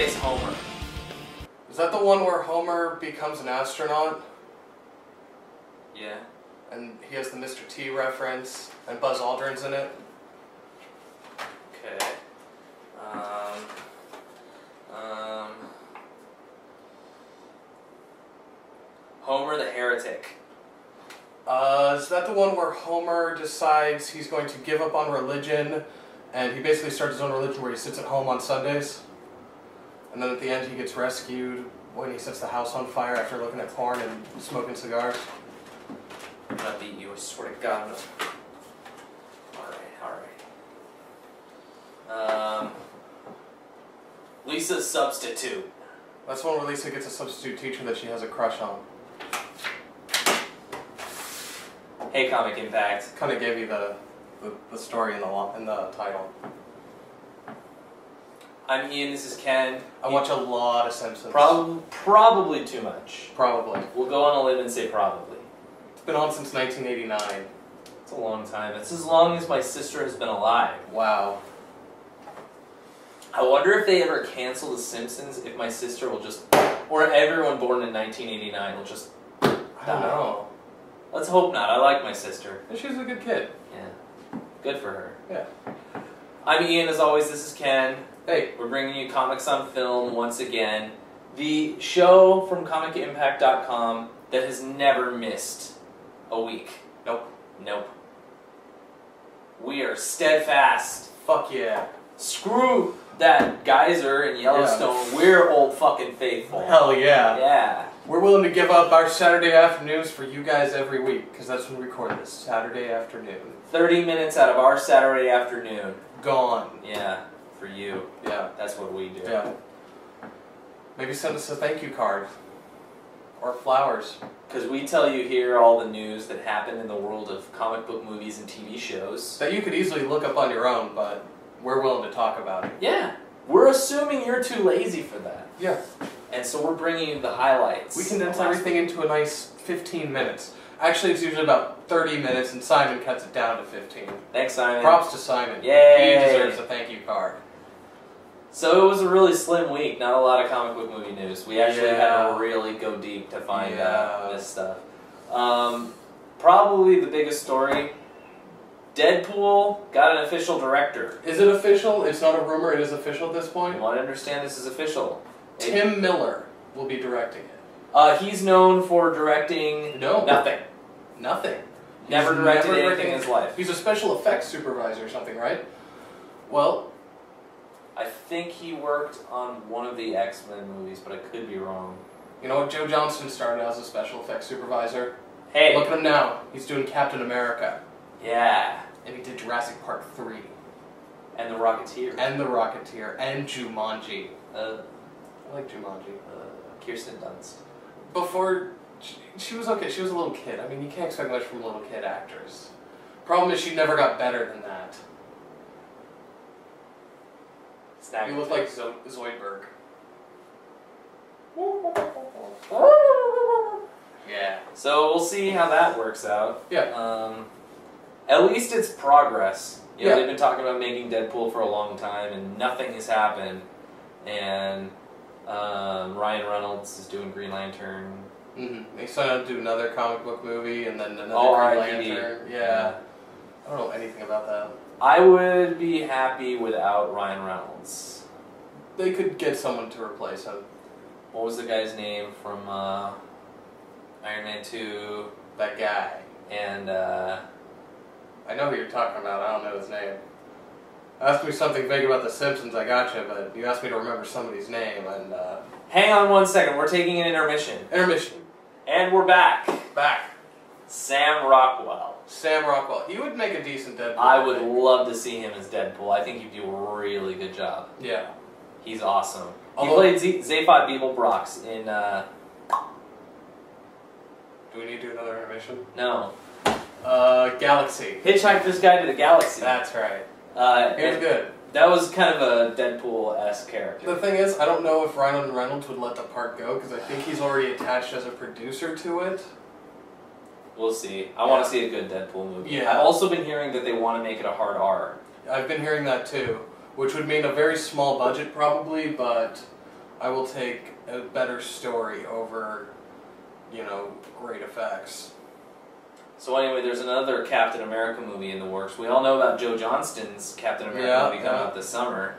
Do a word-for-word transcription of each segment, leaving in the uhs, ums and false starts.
Space Homer. Is that the one where Homer becomes an astronaut? Yeah. And he has the Mister T reference, and Buzz Aldrin's in it. Okay. Um, um, Homer the Heretic. Uh, is that the one where Homer decides he's going to give up on religion, and he basically starts his own religion where he sits at home on Sundays? And then at the end he gets rescued when he sets the house on fire after looking at porn and smoking cigars? I'm gonna beat you, I swear to God. Alright, alright. Um, Lisa's Substitute. That's one where Lisa gets a substitute teacher that she has a crush on. Hey, Comic Impact. Kind of gave you the, the, the story in the, in the title. I'm Ian, this is Ken. I watch a lot of Simpsons. Prob probably too much. Probably. We'll go on a limb and say probably. It's been on since nineteen eighty-nine. It's a long time. It's as long as my sister has been alive. Wow. I wonder if they ever cancel The Simpsons, if my sister will just, or everyone born in nineteen eighty-nine will just die. I don't know. Let's hope not. I like my sister. And she's a good kid. Yeah. Good for her. Yeah. I'm Ian, as always, this is Ken. Hey, we're bringing you Comics on Film once again. The show from Comic Impact dot com that has never missed a week. Nope. Nope. We are steadfast. Fuck yeah. Screw that geyser in Yellowstone. Yeah. We're old fucking faithful. Hell yeah. Yeah. We're willing to give up our Saturday afternoons for you guys every week, because that's when we record this, Saturday afternoon. thirty minutes out of our Saturday afternoon. Gone. Yeah, for you. Yeah. That's what we do. Yeah. Maybe send us a thank you card. Or flowers. Because we tell you here all the news that happened in the world of comic book movies and T V shows. That you could easily look up on your own, but we're willing to talk about it. Yeah. We're assuming you're too lazy for that. Yeah. And so we're bringing you the highlights. We condense everything into a nice fifteen minutes. Actually, it's usually about thirty minutes, and Simon cuts it down to fifteen. Thanks, Simon. Props to Simon. Yay! He deserves a thank you card. So it was a really slim week. Not a lot of comic book movie news. We actually yeah. had to really go deep to find yeah. out this stuff. Um, probably the biggest story... Deadpool got an official director. Is it official? It's not a rumor. It is official at this point. You want to understand this is official. Tim it, Miller will be directing it. Uh, he's known for directing no. nothing. Nothing. Never he's directed never anything in his life. He's a special effects supervisor or something, right? Well, I think he worked on one of the X-Men movies, but I could be wrong. You know what? Joe Johnston started as a special effects supervisor. Hey. Look at him now. He's doing Captain America. Yeah. And he did Jurassic Park three. And The Rocketeer. And The Rocketeer. And Jumanji. Uh, I like Jumanji. Uh, Kirsten Dunst. Before, she, she was okay. She was a little kid. I mean, you can't expect much from little kid actors. Problem is she never got better than that. Snap you look like Zo Zoidberg. Yeah. So we'll see how that works out. Yeah. Um... At least it's progress. You know, yeah. They've been talking about making Deadpool for a long time, and nothing has happened. And um, Ryan Reynolds is doing Green Lantern. Mm-hmm. They decided to do another comic book movie, and then another All Green Lantern. Yeah. yeah. I don't know anything about that. I would be happy without Ryan Reynolds. They could get someone to replace him. What was the guy's name from uh, Iron Man two? That guy. And... Uh, I know who you're talking about, I don't know his name. Ask me something vague about The Simpsons, I gotcha, but you asked me to remember somebody's name, and, uh... Hang on one second, we're taking an intermission. Intermission. And we're back. Back. Sam Rockwell. Sam Rockwell. He would make a decent Deadpool. I would love to see him as Deadpool. I think he'd do a really good job. Yeah. He's awesome. Although, he played Zaphod Beeblebrox in, uh... Do we need to do another intermission? No. Uh, Galaxy. Hitchhiked this guy to the galaxy. That's right. Uh, it was good. That was kind of a Deadpool-esque character. The thing is, I don't know if Ryan Reynolds would let the part go, because I think he's already attached as a producer to it. We'll see. I yeah. want to see a good Deadpool movie. Yeah. I've also been hearing that they want to make it a hard R. I've been hearing that too, which would mean a very small budget probably, but I will take a better story over, you know, great effects. So anyway, there's another Captain America movie in the works. We all know about Joe Johnston's Captain America yeah, movie coming yeah. out this summer.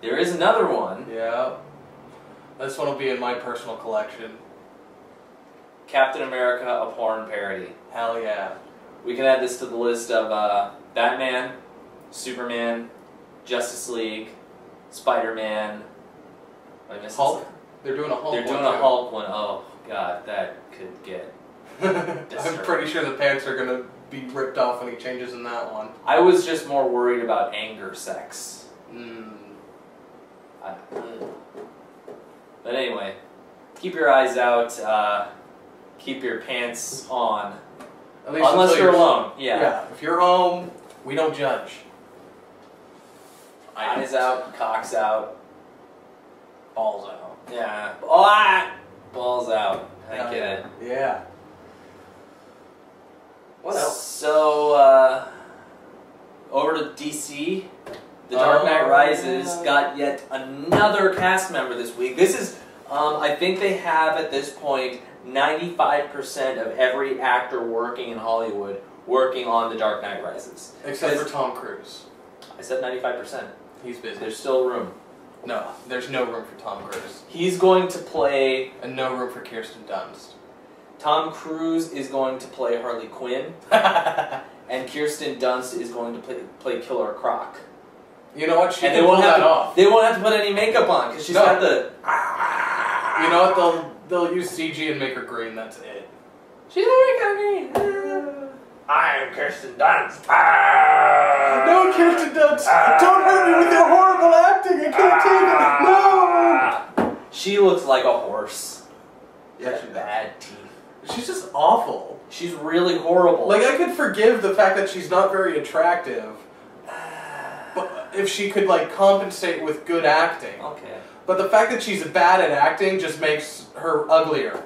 There is another one. Yeah. This one will be in my personal collection. Captain America, a porn parody. Hell yeah. We can add this to the list of uh, Batman, Superman, Justice League, Spider-Man. Am I missing Hulk? Some? They're doing a Hulk one. They're doing one a too. Hulk one. Oh, God, that could get disturbing. I'm pretty sure the pants are going to be ripped off when he changes in that one. I was just more worried about anger sex. Mm. I, but anyway, keep your eyes out. Uh, keep your pants on. At least Unless you're, you're alone. Yeah. yeah. If you're home, we don't judge. Eyes out, cocks out, balls out. Yeah. Ah! Balls out. I yeah. get it. Yeah. What else? So, uh, over to D C, The Dark Knight Rises oh, yeah. got yet another cast member this week. This is, um, I think they have at this point ninety-five percent of every actor working in Hollywood working on The Dark Knight Rises. Except for Tom Cruise. I said ninety-five percent. He's busy. There's still room. No, there's no room for Tom Cruise. He's going to play... And no room for Kirsten Dunst. Tom Cruise is going to play Harley Quinn. And Kirsten Dunst is going to play, play Killer Croc. You know what? She and they won't have that to, off. They won't have to put any makeup on, because she's no. got the... You know what? They'll... They'll use C G and make her green, that's it. She's already got green! I'm Kirsten Dunst! Ah. No, Kirsten Dunst! Ah. Don't hurt me with your horrible acting! I can't ah. take it! No! She looks like a horse. Yeah, she's bad teeth. She's just awful. She's really horrible. Like, I could forgive the fact that she's not very attractive, but if she could, like, compensate with good acting. Okay. But the fact that she's bad at acting just makes her uglier.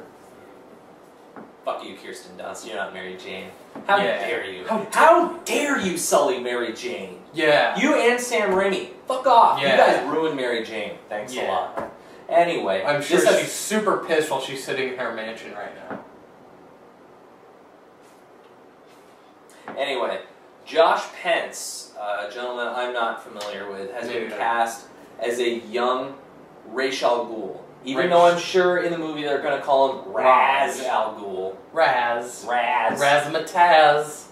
Fuck you, Kirsten Dunst. You're not Mary Jane. How yeah. dare you? How, How dare you sully Mary Jane? Yeah. You and Sam Raimi. Fuck off. Yeah. You guys ruined Mary Jane. Thanks yeah. a lot. Anyway. I'm sure she's has... super pissed while she's sitting in her mansion right now. Anyway, Josh Pence, a gentleman I'm not familiar with, has Maybe been cast not. as a young... Ra's al Ghul. Even Ra's. though I'm sure in the movie they're going to call him Ra's al Ghul. Raz. Raz. Razzmatazz.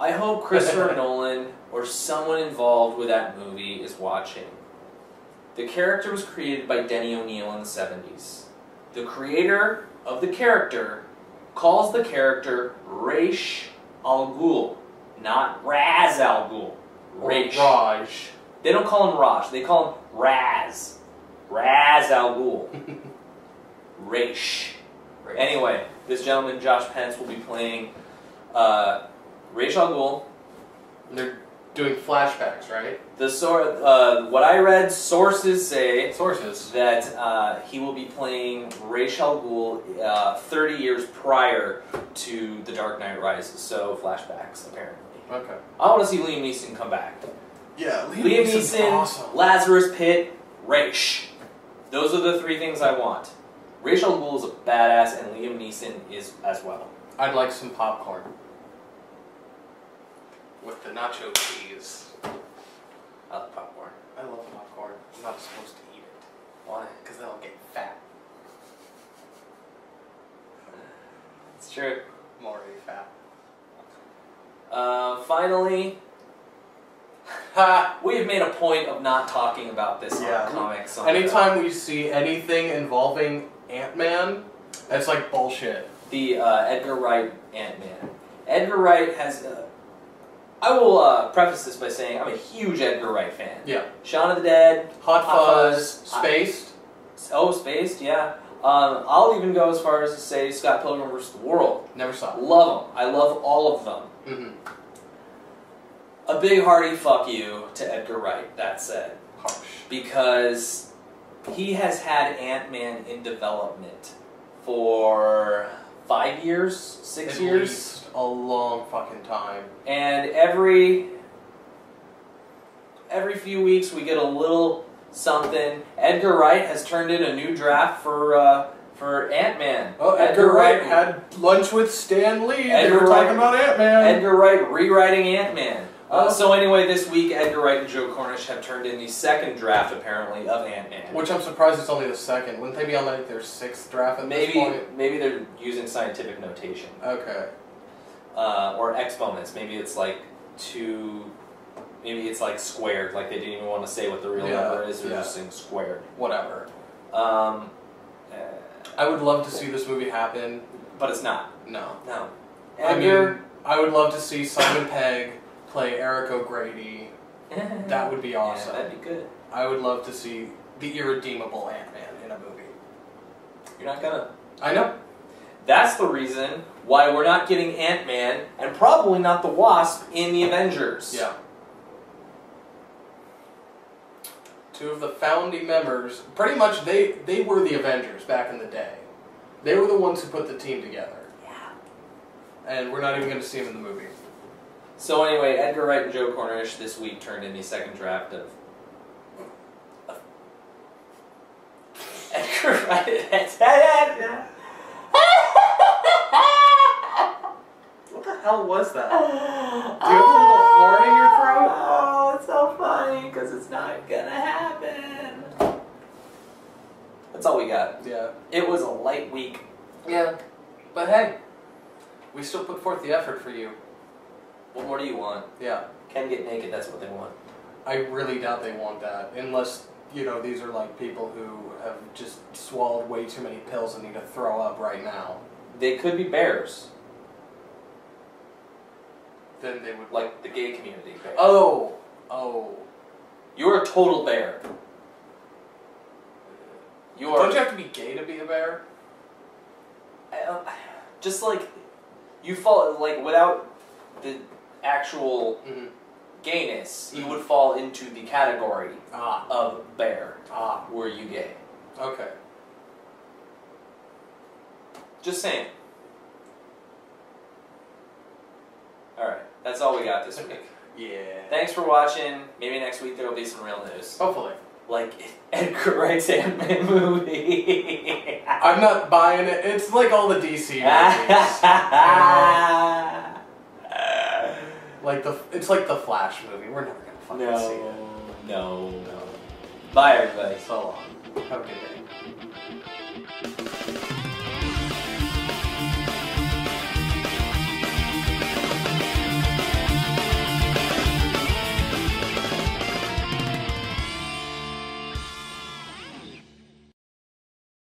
I hope Christopher Nolan or someone involved with that movie is watching. The character was created by Denny O'Neill in the seventies. The creator of the character calls the character Ra's al Ghul, not Ra's al Ghul. Ra's. Raj. They don't call him Raj. They call him Raz. Ra's al Ghul. Ra's. Anyway, this gentleman, Josh Pence, will be playing uh, Ra's al Ghul. They're doing flashbacks, right? The sor uh, What I read, sources say sources. that uh, he will be playing Ra's al Ghul uh, thirty years prior to The Dark Knight Rises, so flashbacks, apparently. Okay. I want to see Liam Neeson come back. Yeah, Liam, Liam Neeson, awesome. Lazarus Pit, Ra's. Those are the three things I want. Ra's al Ghul is a badass, and Liam Neeson is as well. I'd like some popcorn. With the nacho cheese. I love popcorn. I love popcorn. I'm not supposed to eat it. Why? Because then I'll get fat. It's true. I'm already fat. Uh, finally... Ha! We've made a point of not talking about this yeah. on comics. On Anytime we see anything involving Ant-Man, that's like bullshit. The uh, Edgar Wright Ant-Man. Edgar Wright has... Uh, I will uh, preface this by saying I'm a huge Edgar Wright fan. Yeah. Shaun of the Dead. Hot, Hot Fuzz. Spaced. I, oh, Spaced, yeah. Um, I'll even go as far as to say Scott Pilgrim versus the World. Never saw it. Love them. I love all of them. Mm-hmm. A big hearty fuck you to Edgar Wright, that said. Harsh. Because he has had Ant-Man in development for five years, six At years. Least a long fucking time. And every every few weeks we get a little something. Edgar Wright has turned in a new draft for uh, for Ant-Man. Oh, Edgar, Edgar Wright, Wright had lunch with Stan Lee. Edgar they were Wright, talking about Ant-Man. Edgar Wright rewriting Ant-Man. Uh, so anyway, this week, Edgar Wright and Joe Cornish have turned in the second draft, apparently, of Ant-Man. Which I'm surprised it's only the second. Wouldn't they be on, like, their sixth draft at maybe, this point? Maybe they're using scientific notation. Okay. Uh, or exponents. Maybe it's, like, two... Maybe it's, like, squared. Like, they didn't even want to say what the real yeah, number is. They're yeah. just saying squared. Whatever. Um, uh, I would love to see this movie happen. But it's not. No. No. Edgar, I mean, I would love to see Simon Pegg... play Eric O'Grady. That would be awesome. Yeah, that'd be good. I would love to see the irredeemable Ant-Man in a movie. You're not gonna. I know. That's the reason why we're not getting Ant-Man and probably not the Wasp in the Avengers. Yeah. Two of the founding members, pretty much they, they were the Avengers back in the day. They were the ones who put the team together. Yeah. And we're not even going to see them in the movie. So anyway, Edgar Wright and Joe Cornish this week turned in the second draft of... of Edgar Wright... What the hell was that? Do you have a little horn in your throat? Oh, it's so funny, because it's not gonna happen. That's all we got. Yeah. It was a light week. Yeah. But hey, we still put forth the effort for you. What more do you want? Yeah. Ken get naked, that's what they want. I really doubt they want that. Unless, you know, these are like people who have just swallowed way too many pills and need to throw up right now. They could be bears. Then they would... Like the gay community. Bear. Oh! Oh. You're a total bear. You are... Don't you have to be gay to be a bear? I don't... Just like... You fall... Like, without the... actual mm-hmm. gayness, you would fall into the category ah. of bear. Ah. Were you gay? Okay. Just saying. Alright, that's all we got this week. Yeah. Thanks for watching. Maybe next week there will be some real news. Hopefully. Like Edgar Wright's Ant-Man movie. I'm not buying it. It's like all the D C movies. uh, Like the, it's like the Flash movie. We're never gonna fucking no, see it. No, no, no. Bye, everybody. So long. Have a good day.